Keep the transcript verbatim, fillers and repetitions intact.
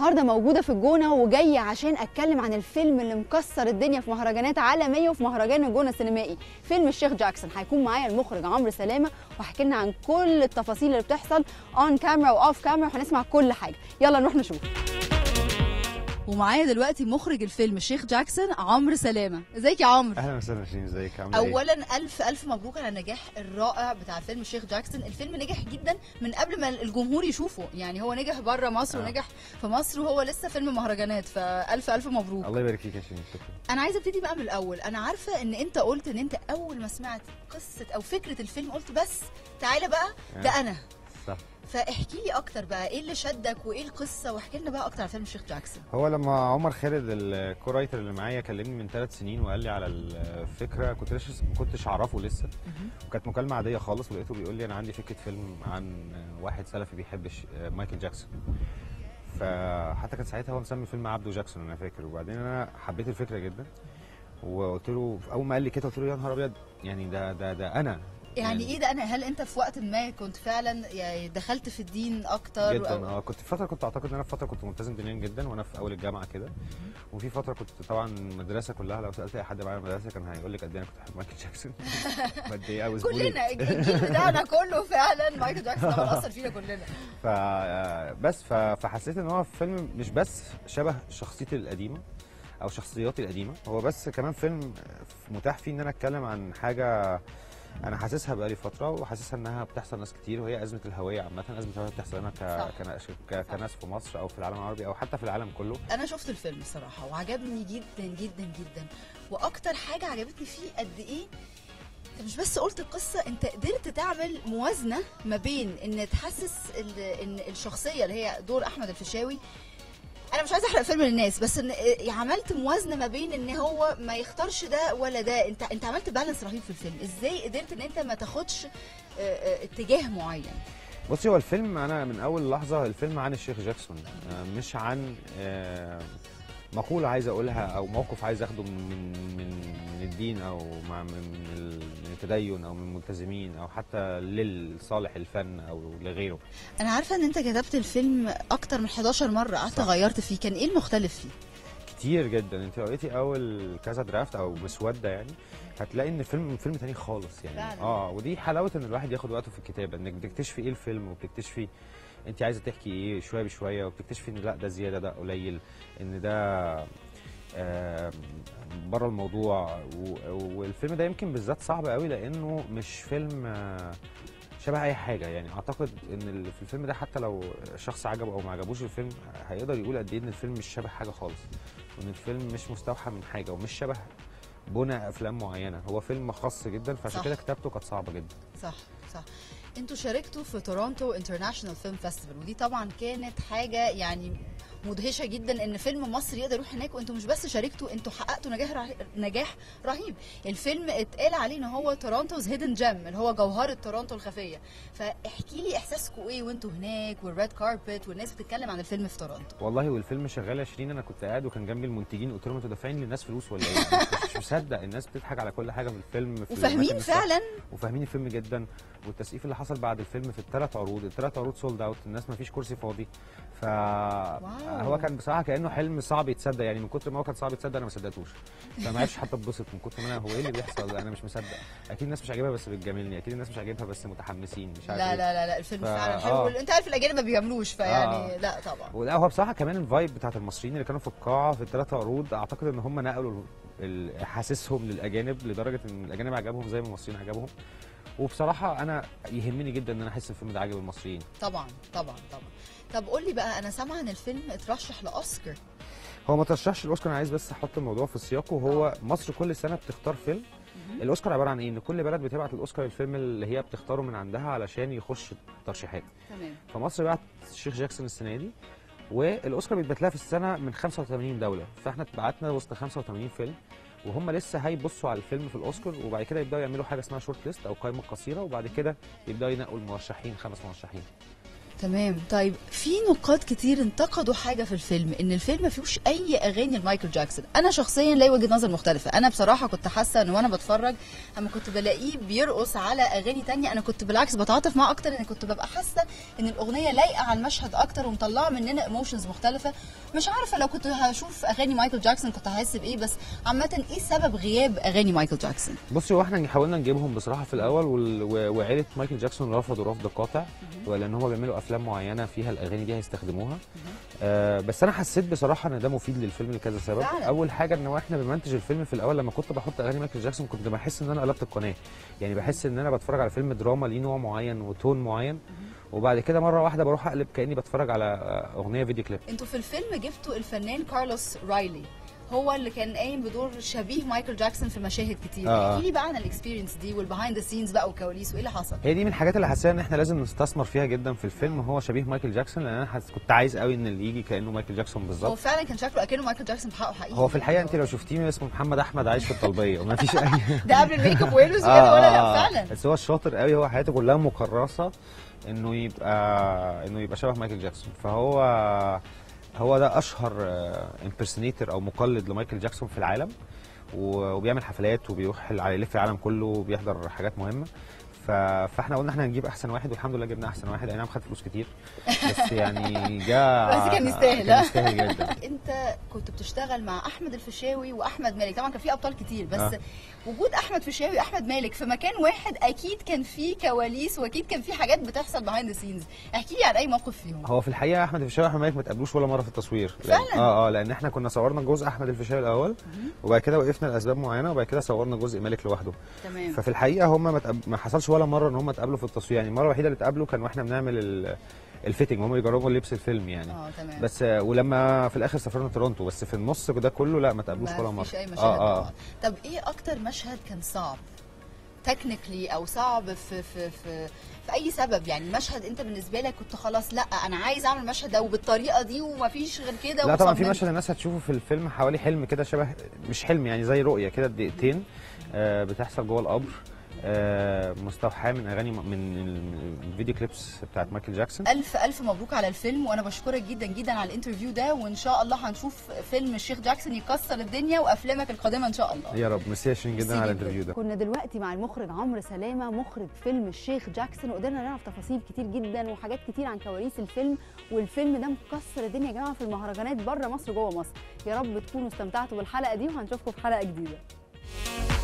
النهارده موجوده في الجونه وجايه عشان اتكلم عن الفيلم اللي مكسر الدنيا في مهرجانات عالميه وفي مهرجان الجونه السينمائي، فيلم الشيخ جاكسون. هيكون معايا المخرج عمرو سلامه وهحكي لنا عن كل التفاصيل اللي بتحصل اون كاميرا واوف كاميرا وهنسمع كل حاجه. يلا نروح نشوف. ومعايا دلوقتي مخرج الفيلم الشيخ جاكسون عمرو سلامه. ازيك يا عمرو؟ اهلا وسهلا يا شيماء، ازيك؟ عامله ايه؟ اولا الف الف مبروك على النجاح الرائع بتاع فيلم الشيخ جاكسون. الفيلم نجح جدا من قبل ما الجمهور يشوفه، يعني هو نجح بره مصر آه. ونجح في مصر وهو لسه فيلم مهرجانات، فالف الف مبروك. الله يبارك فيك يا شيماء، شكرا. انا عايزه ابتدي بقى من الاول. انا عارفه ان انت قلت ان انت اول ما سمعت قصه او فكره الفيلم قلت بس تعالى بقى آه. ده انا صح. فاحكي لي اكتر بقى ايه اللي شدك وايه القصه، واحكي لنا بقى اكتر عن فيلم الشيخ جاكسون. هو لما عمر خالد الكورايتر اللي معايا كلمني من ثلاث سنين وقال لي على الفكره، كنت لسه ما كنتش اعرفه لسه، وكانت مكالمه عاديه خالص، ولقيته بيقول لي انا عندي فكره فيلم عن واحد سلفي بيحب مايكل جاكسون. فحتى كان ساعتها هو مسمي الفيلم عبده جاكسون انا فاكر. وبعدين انا حبيت الفكره جدا وقلت له اول ما قال لي كده قلت له يا نهار ابيض، يعني ده ده ده انا يعني, يعني ايه ده انا؟ هل انت في وقت ما كنت فعلا يعني دخلت في الدين اكتر جدا؟ اه كنت في فتره كنت اعتقد ان انا في فتره كنت ملتزم دينيا جدا وانا في اول الجامعه كده، وفي فتره كنت طبعا المدرسه كلها لو سالت اي حد معايا المدرسه كان هيقول لك قد ايه انا كنت بحب مايكل جاكسون. قد ايه اوز كلنا الجيل بتاعنا كله فعلا مايكل جاكسون طبعا اثر فينا كلنا. ف بس فحسيت ان هو فيلم مش بس شبه شخصيتي القديمه او شخصياتي القديمه، هو بس كمان فيلم متاح فيه ان انا اتكلم عن حاجه انا حاسسها بقالي فتره وحاسسها انها بتحصل ناس كتير، وهي ازمه الهويه عامه، ازمه الهويه بتحصل لنا ك... كناس في مصر او في العالم العربي او حتى في العالم كله. انا شفت الفيلم الصراحه وعجبني جدا جدا جدا، واكتر حاجه عجبتني فيه قد ايه انت مش بس قلت القصه، انت قدرت تعمل موازنه ما بين ان تحسس ال... ان الشخصيه اللي هي دور احمد الفيشاوي، انا مش عايزه احرق فيلم للناس، بس ان عملت موازنه ما بين ان هو ما يختارش ده ولا ده. انت انت عملت بالانس رهيب في الفيلم. ازاي قدرت ان انت ما تاخدش اتجاه معين؟ بصي هو الفيلم انا من اول لحظه الفيلم عن الشيخ جاكسون، مش عن مقوله عايز اقولها او موقف عايز اخده من من من الدين او مع من التدين او من ملتزمين او حتى للصالح الفن او لغيره. انا عارفه ان انت كتبت الفيلم اكتر من حداشر مره، قعدت غيرت فيه، كان ايه المختلف فيه؟ كتير جدا. انت لقيتي اول كذا درافت او مسوده يعني هتلاقي ان الفيلم فيلم تاني خالص يعني فعلا. اه ودي حلاوه ان الواحد ياخد وقته في الكتابه، انك بتكتشفي ايه الفيلم وبتكتشفي انت عايزه تحكي ايه شويه بشويه، وبتكتشفي ان لا ده زياده ده قليل ان ده آه بره الموضوع. والفيلم ده يمكن بالذات صعب قوي لانه مش فيلم آه شبه اي حاجه، يعني اعتقد ان في الفيلم ده حتى لو شخص عجبه او ما عجبوش الفيلم هيقدر يقول قد ايه ان الفيلم مش شبه حاجه خالص، وان الفيلم مش مستوحى من حاجه ومش شبه بنى افلام معينه، هو فيلم خاص جدا، فعشان كده كتابته كانت صعبه جدا. صح صح. انتوا شاركتوا في تورونتو انترناشنال فيلم فيستيفال، ودي طبعا كانت حاجه يعني مدهشه جدا ان فيلم مصري يقدر يروح هناك، وانتوا مش بس شاركتوا، انتوا حققتوا نجاح رهيب، نجاح رهيب. الفيلم اتقال عليه ان هو تورونتوز هيدن جيم، اللي هو جوهره تورونتو الخفيه. فاحكي لي احساسكم ايه وانتوا هناك والريد كاربت والناس بتتكلم عن الفيلم في تورونتو؟ والله والفيلم شغال عشرين، انا كنت قاعد وكان جنبي المنتجين قلت لهم انتوا دافعين للناس فلوس ولا ايه؟ مش مصدق، الناس بتضحك على كل حاجه في الفيلم في وفاهمين فعلا وفاهمين الفيلم جدا. والتسقيف اللي حصل بعد الفيلم في الثلاث عروض، الثلاث عروض سولد اوت، الناس ما فيش كرسي فاضي. ف هو كان بصراحه كانه حلم صعب يتصدق، يعني من كتر ما هو كان صعب يتصدق انا ما صدقتوش، فما عرفتش حتى اتبسط من كتر ما انا هو ايه اللي بيحصل، انا مش مصدق، اكيد الناس مش عاجبها بس بتجاملني، اكيد الناس مش عاجبها بس متحمسين، مش عارف. لا لا لا, لا الفيلم ف... فعلا حلو آه. انت عارف الاجانب ما بيجاملوش فيعني آه. لا طبعا. ولا هو بصراحه كمان الفايب بتاعت المصريين اللي كانوا في القاعه في الثلاث عروض اعتقد ان هم نقلوا حاسسهم للاجانب لدرجه ان الاجانب عجبهم زي ما المصريين عجبهم. وبصراحه انا يهمني جدا ان انا احس الفيلم ده عاجب المصريين. طبعا طبعا طبعا. طب قول لي بقى، انا سامعه ان الفيلم اترشح لاوسكار. هو ما ترشحش الاوسكار، انا عايز بس احط الموضوع في سياقه. هو مصر كل سنه بتختار فيلم. الاوسكار عباره عن ايه؟ ان كل بلد بتبعت الاوسكار الفيلم اللي هي بتختاره من عندها علشان يخش ترشيحات. تمام. فمصر بعت الشيخ جاكسون السنه دي، والاوسكار بيتبات لها في السنه من خمسة وثمانين دوله، فاحنا اتبعتنا وسط خمسة وثمانين فيلم، وهم لسه هيبصوا على الفيلم في الاوسكار، وبعد كده يبداوا يعملوا حاجه اسمها شورت ليست او قائمه قصيره، وبعد كده يبداوا ينقوا المرشحين، خمس مرشحين. تمام. طيب في نقاد كتير انتقدوا حاجه في الفيلم، ان الفيلم ما فيهوش اي اغاني لمايكل جاكسون. انا شخصيا لي وجهه نظر مختلفه، انا بصراحه كنت حاسه ان وانا بتفرج اما كنت بلاقيه بيرقص على اغاني تانية، انا كنت بالعكس بتعاطف معاه اكتر، لان كنت ببقى حاسه ان الاغنيه لايقه على المشهد اكتر ومطلعه مننا ايموشنز مختلفه. مش عارفه لو كنت هشوف اغاني مايكل جاكسون كنت هحس بايه، بس عامه ايه سبب غياب اغاني مايكل جاكسون؟ بصي هو احنا حاولنا نجيبهم بصراحه في الاول، وعائله مايكل جاكسون رفضوا رفض قاطع، ولان هم بيعملوا افلام معينه فيها الاغاني دي هيستخدموها. آه بس انا حسيت بصراحه ان ده مفيد للفيلم لكذا سبب. اول حاجه ان احنا بنمنتج الفيلم في الاول لما كنت بحط اغاني مايكل جاكسون كنت بحس ان انا قلبت القناه، يعني بحس ان انا بتفرج على فيلم دراما ليه نوع معين وتون معين، وبعد كده مره واحده بروح اقلب كاني بتفرج على اغنيه فيديو كليب. انتوا في الفيلم جبتوا الفنان كارلوس رايلي، هو اللي كان قايم بدور شبيه مايكل جاكسون في مشاهد كتير. احكي لي بقى عن الاكسبيرينس دي والبيهايند ذا سينز بقى والكواليس وايه اللي حصل. هي دي من الحاجات اللي حسينا ان احنا لازم نستثمر فيها جدا في الفيلم، هو شبيه مايكل جاكسون، لان انا كنت عايز قوي ان اللي يجي كانه مايكل جاكسون بالظبط. هو فعلا كان شكله اكنه مايكل جاكسون بحقه حقيقي. هو في الحقيقه انت لو شفتيه اسمه محمد احمد عايش في الطلبيه ما فيش اي ده قبل الميك اب ويلوز كده ولا لا فعلا. بس هو شاطر قوي، هو حياته كلها مكرسه انه يبقى انه يبقى شبه مايكل جاكسون، فهو هو ده اشهر امبرسونيتر او مقلد لمايكل جاكسون في العالم، وبيعمل حفلات وبيروح يلف العالم كله وبيحضر حاجات مهمه. فاحنا قلنا احنا هنجيب احسن واحد، والحمد لله جبنا احسن واحد. اي نعم خد فلوس كتير بس يعني جاء بس كان يستاهل. كان يستاهل جدا. انت كنت بتشتغل مع احمد الفيشاوي واحمد مالك، طبعا كان في ابطال كتير بس آه. وجود احمد فيشاوي واحمد مالك في مكان واحد اكيد كان في كواليس واكيد كان في حاجات بتحصل بيهايند ذا سينز، احكي لي عن اي موقف فيهم. هو في الحقيقه احمد الفيشاوي واحمد مالك ما تقابلوش ولا مره في التصوير فعلا. اه اه لان احنا كنا صورنا جزء احمد الفيشاوي الاول وبعد كده وقفنا لاسباب معينه وبعد كده صورنا جزء مالك لوحده. تمام. ففي الحقيقه هم ما, تقب... ما حصلش ولا مره ان هم اتقابلوا في التصوير، يعني المره الوحيده اللي اتقابلوا كان واحنا بنعمل ال... الفيتنج، هم بيجربوا لبس الفيلم يعني. اه تمام. بس ولما في الاخر سافرنا تورونتو، بس في النص ده كله لا ما تقابلوش ولا مره. ما فيش اي مشاهد. آه آه. طب ايه اكتر مشهد كان صعب تكنيكلي او صعب في في في في اي سبب، يعني مشهد انت بالنسبه لك كنت خلاص لا انا عايز اعمل المشهد ده وبالطريقه دي ومفيش غير كده؟ لا طبعا في مشهد الناس هتشوفه في الفيلم حوالي حلم كده، شبه مش حلم يعني زي رؤيه كده دقيقتين آه بتحصل جوه القبر، آه مستوحاه من اغاني من الفيديو كليبس بتاعت مايكل جاكسون. الف الف مبروك على الفيلم، وانا بشكرك جدا جدا على الانترفيو ده، وان شاء الله هنشوف فيلم الشيخ جاكسون يكسر الدنيا وافلامك القادمه ان شاء الله. يا رب. ميرسي جدا, جداً على الانترفيو ده. كنا دلوقتي مع المخرج عمرو سلامه مخرج فيلم الشيخ جاكسون، وقدرنا نعرف تفاصيل كتير جدا وحاجات كتير عن كواليس الفيلم، والفيلم ده مكسر الدنيا يا جماعه في المهرجانات بره مصر وجوه مصر. يا رب تكونوا استمتعتوا بالحلقه دي، وهنشوفكم في حلقه جديده.